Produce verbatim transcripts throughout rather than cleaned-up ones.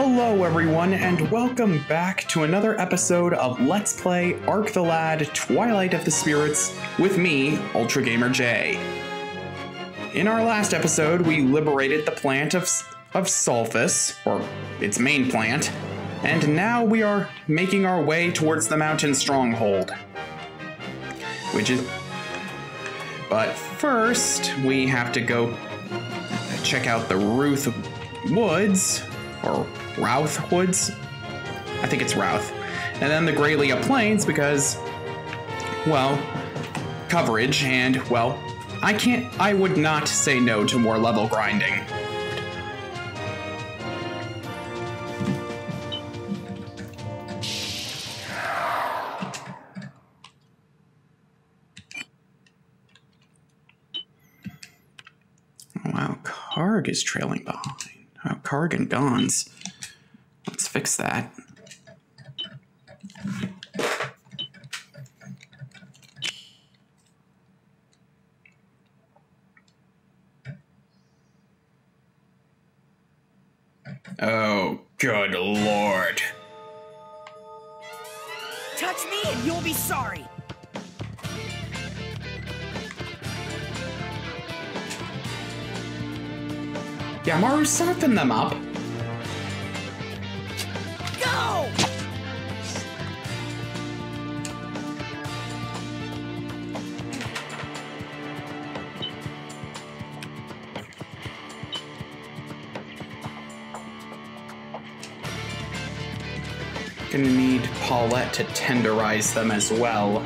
Hello everyone, and welcome back to another episode of Let's Play Arc the Lad Twilight of the Spirits with me, UltraGamerJ. In our last episode, we liberated the plant of, of Sulfis, or its main plant, and now we are making our way towards the mountain stronghold. Which is... But first, we have to go check out the Ruoth Woods, or Ruoth Woods? I think it's Ruoth. And then the Graylia Plains because, well, coverage and, well, I can't, I would not say no to more level grinding. Karg is trailing behind. Oh, Karg and Gons. Let's fix that. Oh, good lord. Touch me and you'll be sorry. Yeah, Maru, soften them up. Go! Gonna need Paulette to tenderize them as well.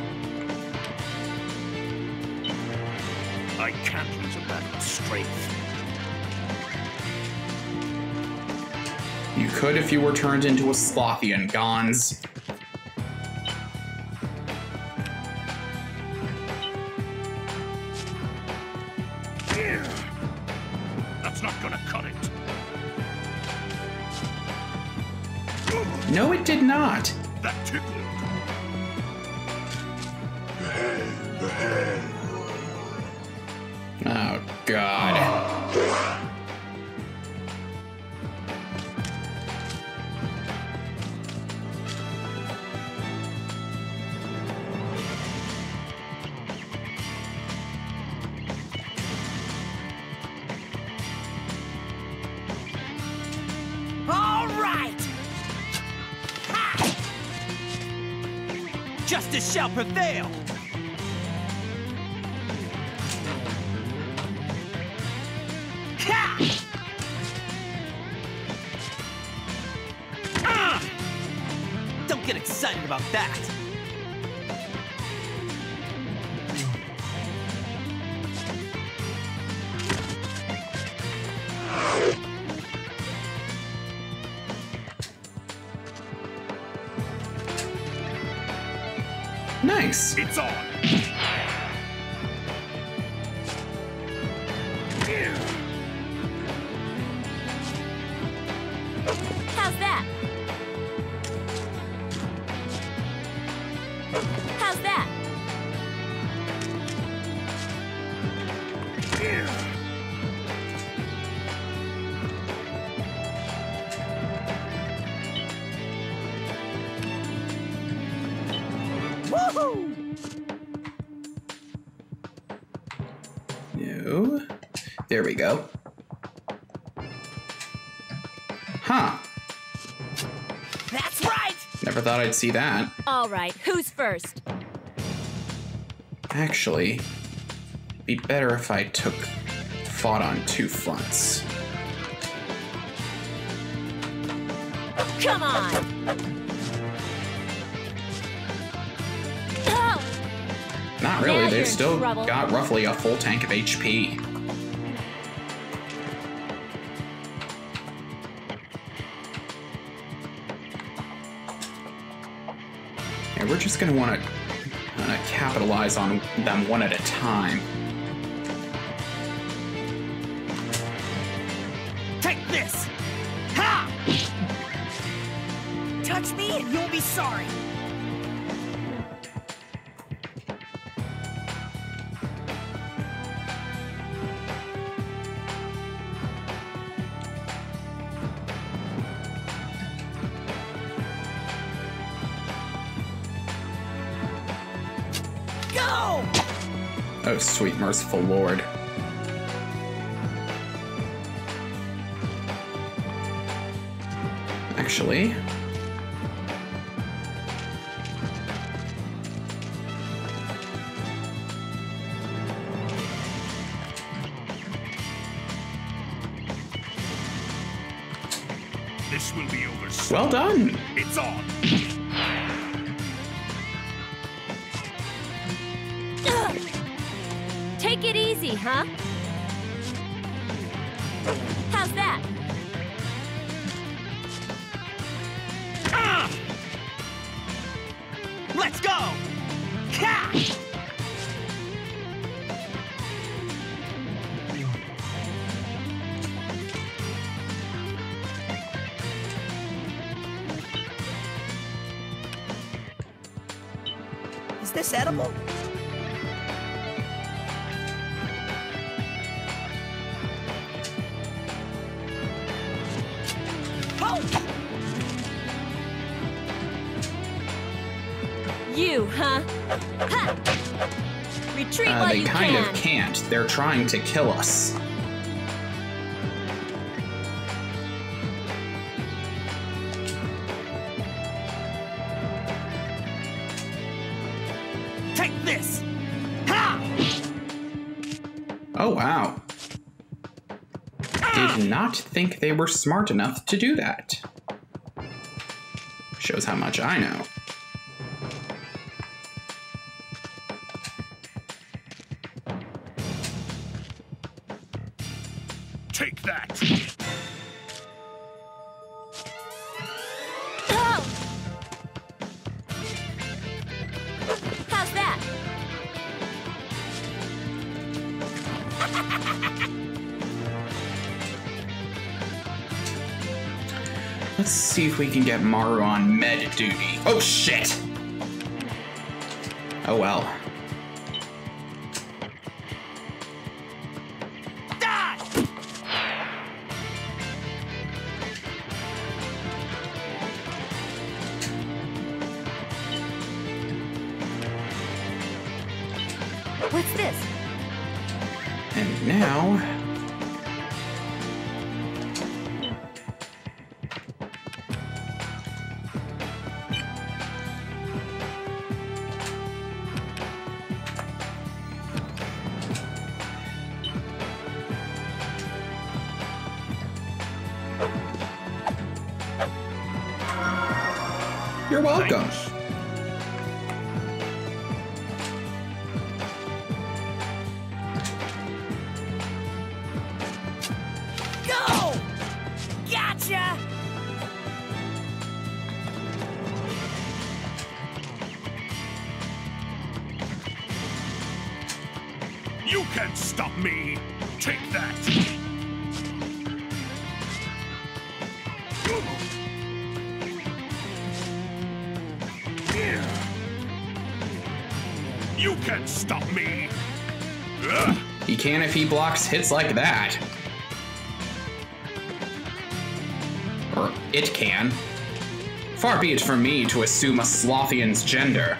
I can't lose a battle of strength. You could if you were turned into a Slothian, Gons. That's not gonna cut it. No, it did not. That tickled. Oh, God. Oh. Justice shall prevail! Ha! Ah! Don't get excited about that! Nice. It's on. How's that? How's that? No. There we go. Huh. That's right. Never thought I'd see that. All right, who's first? Actually, it'd be better if I took fought on two fronts. Come on. Not really, they've still got roughly a full tank of H P. And we're just gonna wanna, wanna capitalize on them one at a time. Take this! Ha! Touch me and you'll be sorry! Oh, sweet merciful Lord. Actually... This will be over soon. Well done! It's on! Take it easy, huh? How's that? Ah! Let's go! Cash! Is this edible? You, huh? Ha! Retreat uh, while they you kind can. of can't. They're trying to kill us. Take this! Ha! Oh wow! Ah! Did not think they were smart enough to do that. Shows how much I know. Take that! Oh. How's that? Let's see if we can get Maru on med duty. Oh shit! Oh well. What's this? And now... You're welcome. Thanks. You can't stop me! Take that! You can't stop me! He can if he blocks hits like that. Or it can. Far be it from me to assume a Slothian's gender.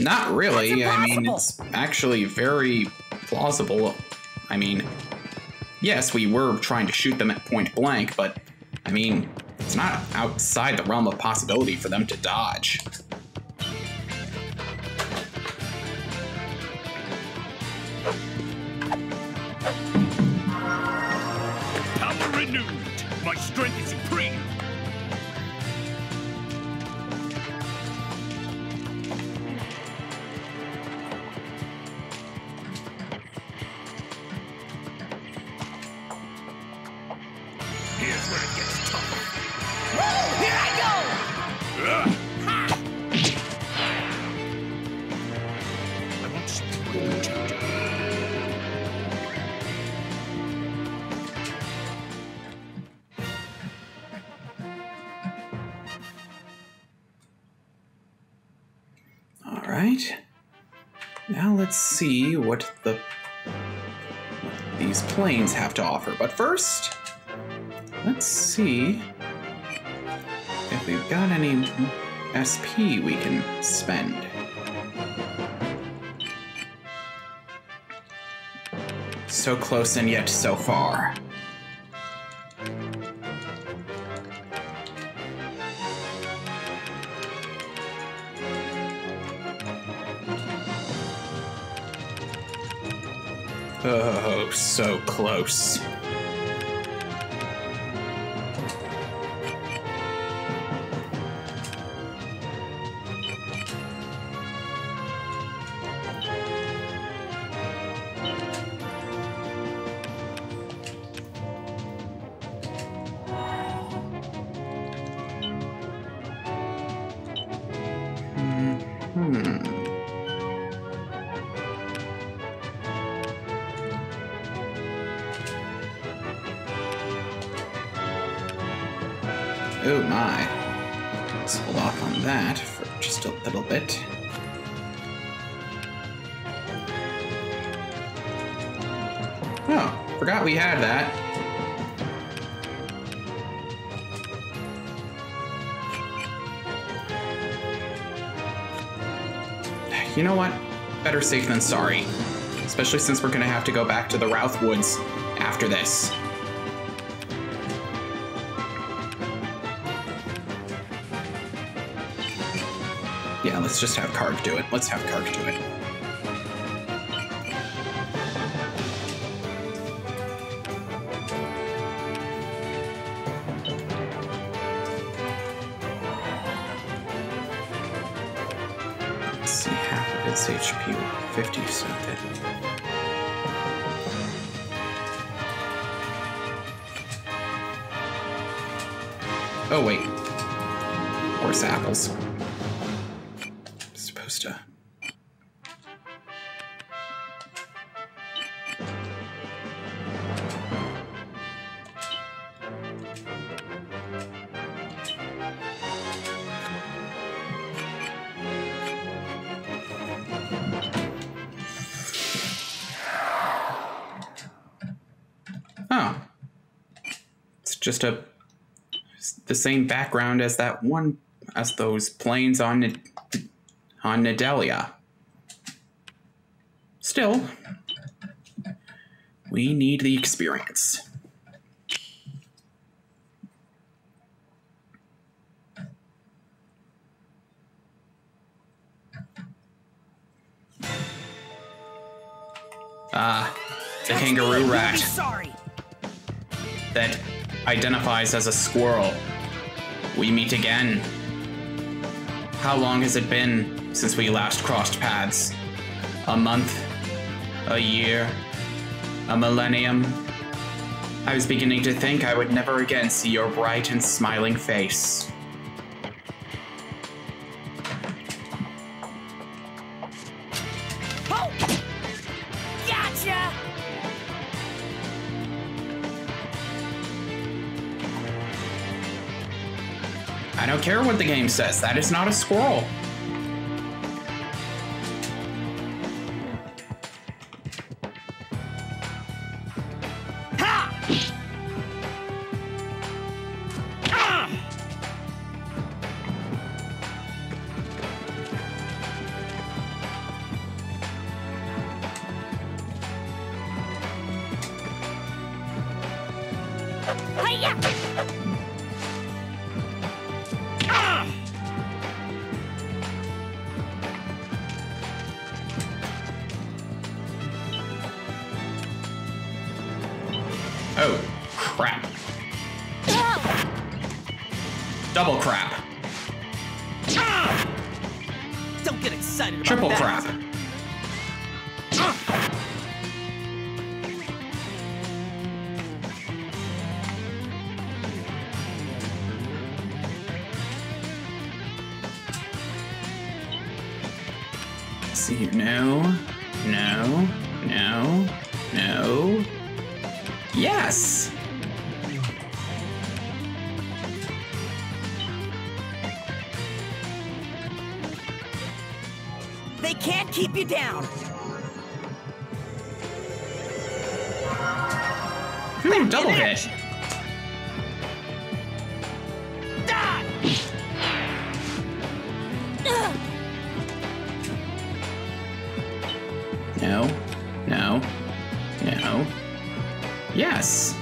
Not really. I mean, it's actually very plausible. I mean, yes, we were trying to shoot them at point blank, but I mean, it's not outside the realm of possibility for them to dodge. Power renewed. My strength is supreme. right. Now let's see what the what these planes have to offer. But first, let's see if we've got any S P we can spend. So close and yet so far. Oh, so close. We had that. You know what? Better safe than sorry. Especially since we're gonna have to go back to the Ruoth Woods after this. Yeah, let's just have Karg do it. Let's have Karg do it. H P fifty, so that. Oh wait, horse apples. I'm supposed to. Just a the same background as that one as those planes on on Nidellia. Still, we need the experience. Ah, the kangaroo rat. Sorry. That. Identifies as a squirrel. We meet again. How long has it been since we last crossed paths? A month? A year? A millennium? I was beginning to think I would never again see your bright and smiling face. I don't care what the game says, that is not a squirrel. They can't keep you down. Ooh, double hit. No. No. No. Yes.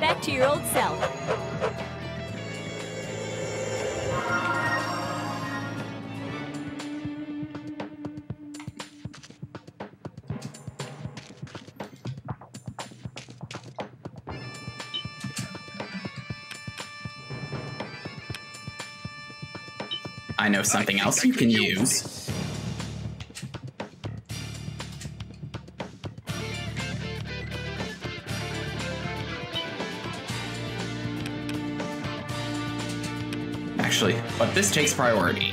Back to your old self. I know something else you can use. Actually, but this takes priority.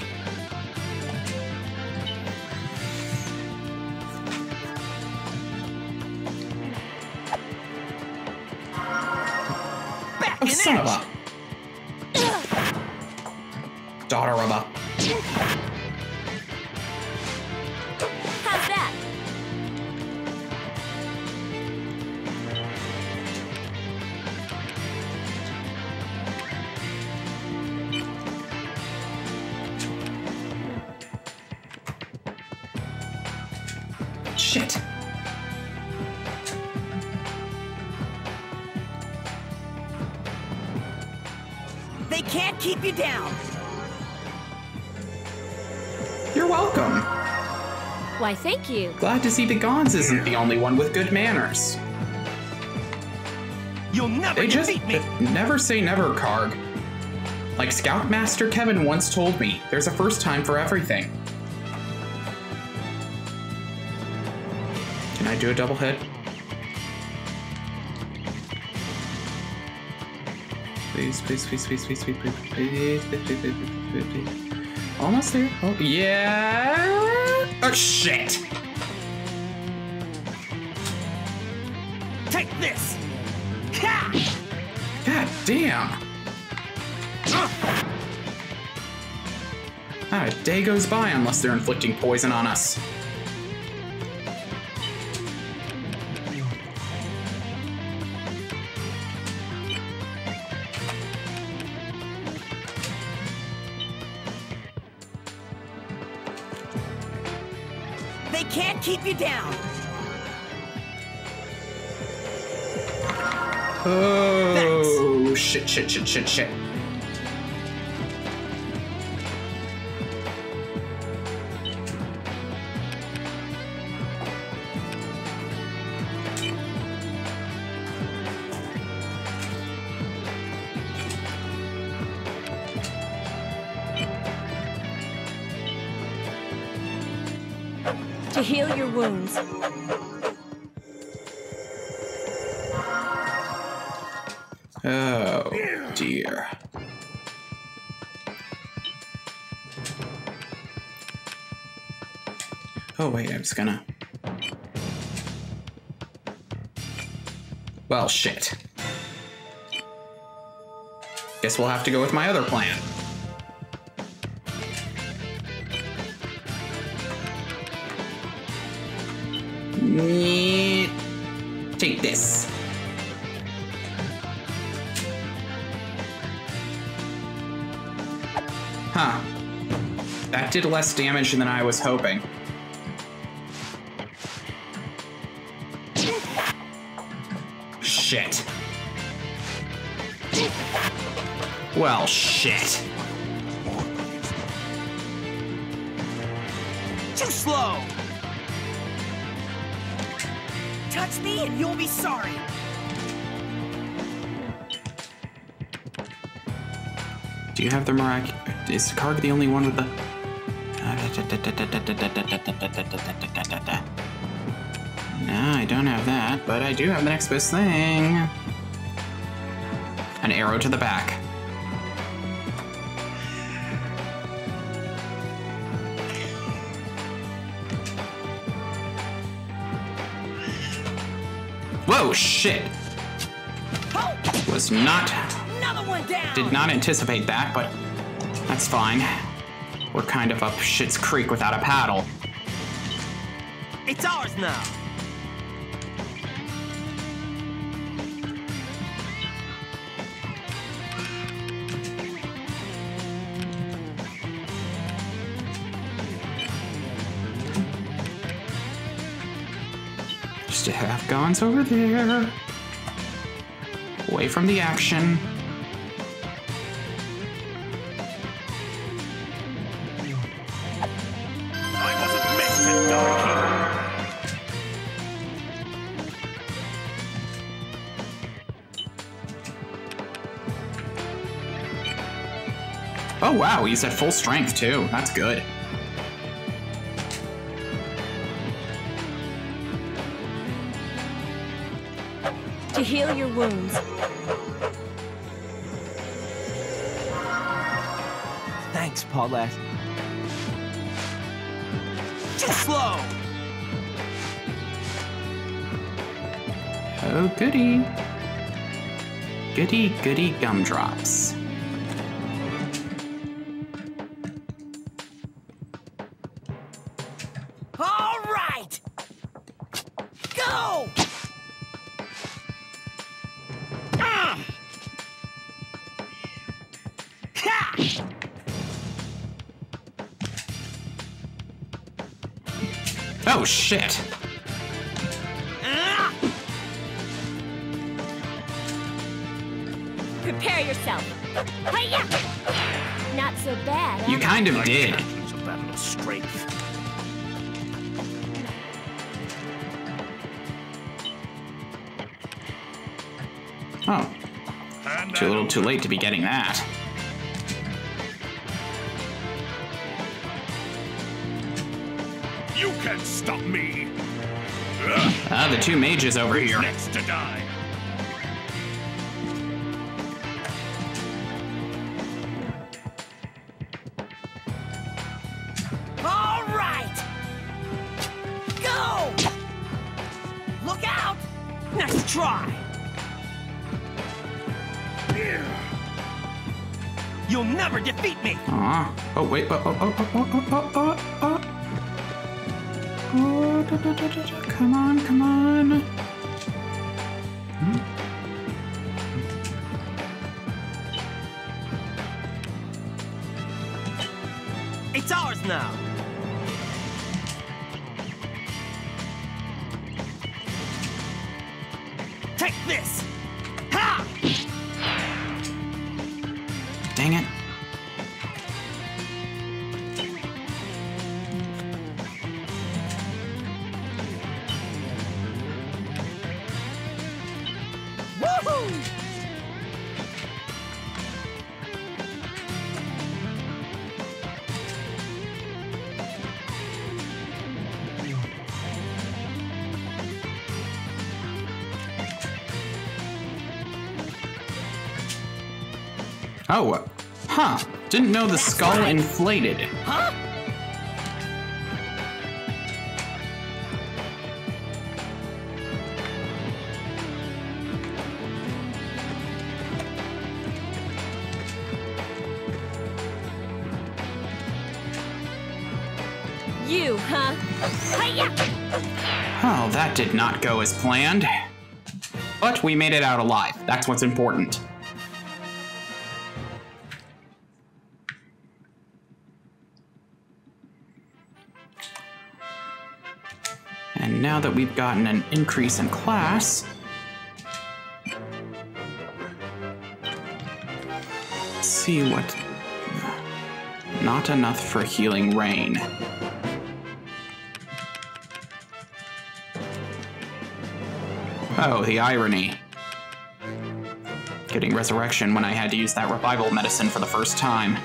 Back in son of a... Daughter of a... How's that? Shit. They can't keep you down. You're welcome. Why, thank you. Glad to see the Gons isn't the only one with good manners. You'll never they just defeat me. Never say never, Karg. Like Scoutmaster Kevin once told me, there's a first time for everything. Can I do a double hit? Please, please, please, please, please, please, please, please, please, please. Almost there. Oh, yeah. Oh, shit. Take this. Ha! God damn. Uh. Not a day goes by unless they're inflicting poison on us. They can't keep you down. Oh, thanks. Shit, shit, shit, shit, shit. To heal your wounds. Oh, dear. Oh, wait, I was gonna... Well, shit. Guess we'll have to go with my other plan. Take this. Huh. That did less damage than I was hoping. Shit. Well, shit. Too slow. Touch me and you'll be sorry. Do you have the mirac? Is Karg the only one with the... No, I don't have that, but I do have the next best thing. An arrow to the back. Whoa, shit. Was not someone down. Did not anticipate that, but that's fine. We're kind of up Schitt's Creek without a paddle. It's ours now. Just a half Gons over there. Away from the action. Oh wow, he's at full strength too. That's good. To heal your wounds. Thanks, Paulette. Just slow. Oh goody. Goody goody gumdrops. Oh shit. Prepare yourself. Hiya! Not so bad. Huh? You kind of did. It's a battle of strength. Oh. Too little too late to be getting that. Can't stop me. Ah, the two mages over Who's here. Next to die. All right. Go. Look out. Nice try. You'll never defeat me. Ah. Oh wait. Oh oh oh oh oh oh oh. oh. Come on, come on. Hmm? It's ours now. Take this. Ha! Dang it. Oh, huh. Didn't know the That's skull right. inflated. Huh? You, huh? Hiya! Oh, that did not go as planned. But we made it out alive. That's what's important. And now that we've gotten an increase in class, let's see what. Not enough for healing rain. Oh, the irony. Getting resurrection when I had to use that revival medicine for the first time.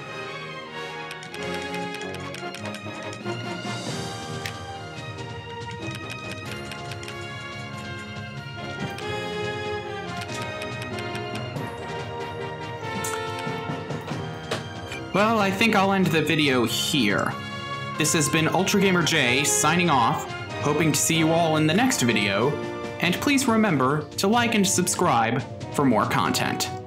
Well, I think I'll end the video here. This has been UltraGamerJ signing off, hoping to see you all in the next video, and please remember to like and subscribe for more content.